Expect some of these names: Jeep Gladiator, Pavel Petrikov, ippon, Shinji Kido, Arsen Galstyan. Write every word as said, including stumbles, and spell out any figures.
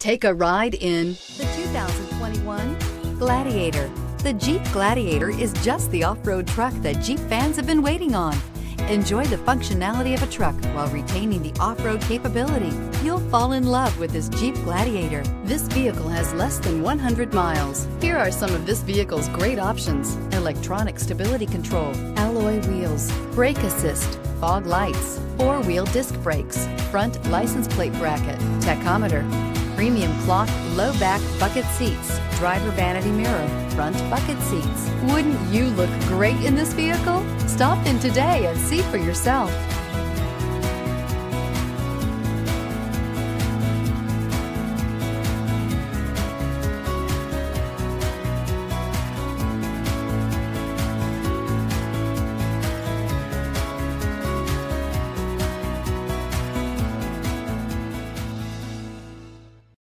Take a ride in the two thousand twenty-one Gladiator. The Jeep Gladiator is just the off-road truck that Jeep fans have been waiting on. Enjoy the functionality of a truck while retaining the off-road capability. You'll fall in love with this Jeep Gladiator. This vehicle has less than one hundred miles. Here are some of this vehicle's great options: electronic stability control, alloy wheels, brake assist, fog lights, four-wheel disc brakes, front license plate bracket, tachometer, premium cloth, low back bucket seats, driver vanity mirror, front bucket seats. Wouldn't you look great in this vehicle? Stop in today and see for yourself.